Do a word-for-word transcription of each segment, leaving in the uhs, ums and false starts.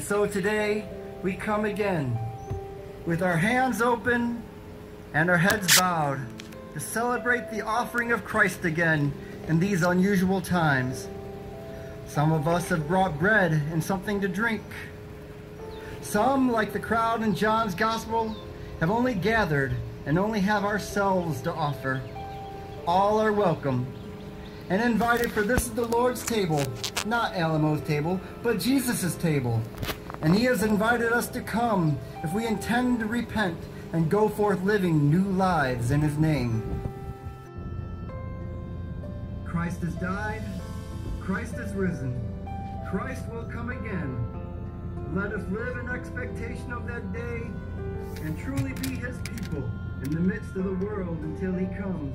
And so today we come again with our hands open and our heads bowed to celebrate the offering of Christ again in these unusual times. Some of us have brought bread and something to drink. Some, like the crowd in John's Gospel, have only gathered and only have ourselves to offer. All are welcome and invited, for this is the Lord's table, not Alamo's table, but Jesus' table. And he has invited us to come if we intend to repent and go forth living new lives in his name. Christ has died, Christ has risen, Christ will come again. Let us live in expectation of that day and truly be his people in the midst of the world until he comes.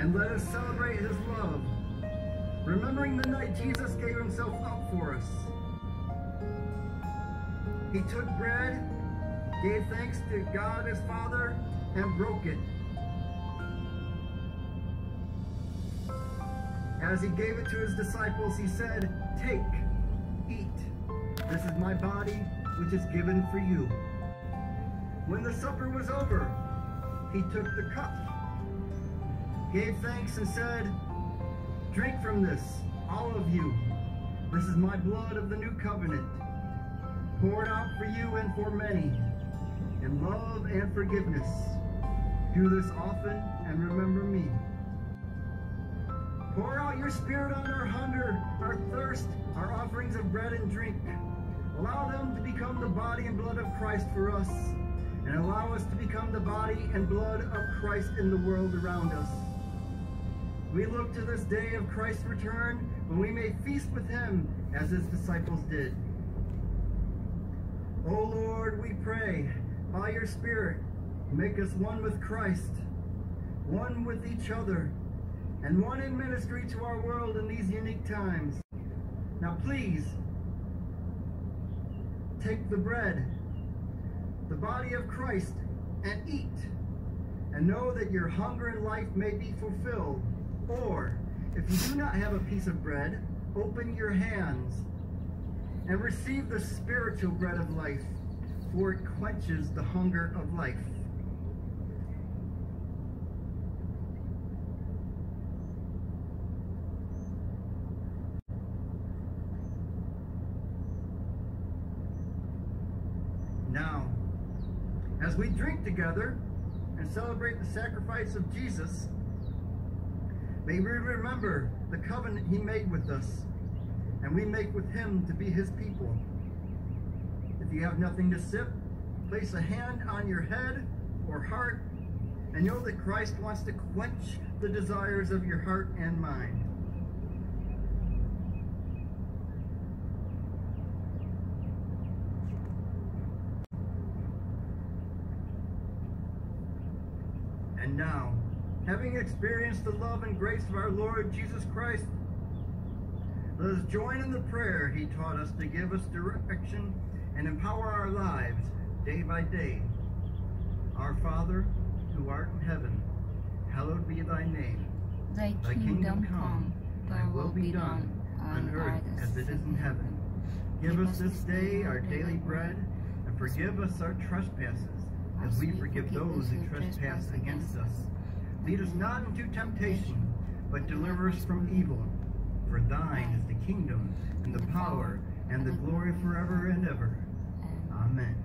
And let us celebrate his love, remembering the night Jesus gave himself up for us. He took bread, gave thanks to God his Father, and broke it. As he gave it to his disciples, he said, "Take, eat. This is my body, which is given for you." When the supper was over, he took the cup, gave thanks, and said, "Drink from this, all of you. This is my blood of the new covenant, poured out for you and for many, in love and forgiveness. Do this often and remember me." Pour out your spirit on our hunger, our thirst, our offerings of bread and drink. Allow them to become the body and blood of Christ for us, and allow us to become the body and blood of Christ in the world around us. We look to this day of Christ's return, when we may feast with him as his disciples did. O Lord, we pray, by your Spirit, make us one with Christ, one with each other, and one in ministry to our world in these unique times. Now please, take the bread, the body of Christ, and eat, and know that your hunger in life may be fulfilled. Or, if you do not have a piece of bread, open your hands and receive the spiritual bread of life, for it quenches the hunger of life. Now, as we drink together and celebrate the sacrifice of Jesus, may we remember the covenant he made with us, and we make with him to be his people. If you have nothing to sip, place a hand on your head or heart, and know that Christ wants to quench the desires of your heart and mind. And now, having experienced the love and grace of our Lord Jesus Christ, let us join in the prayer he taught us to give us direction and empower our lives day by day. Our Father, who art in heaven, hallowed be thy name. Thy, thy kingdom come, thy will be done, on earth as it is in heaven. Give us this day our daily bread, and forgive us our trespasses, as we forgive those who trespass against us. Lead us not into temptation, but deliver us from evil. For thine is the kingdom, and the power, and the glory forever and ever. Amen.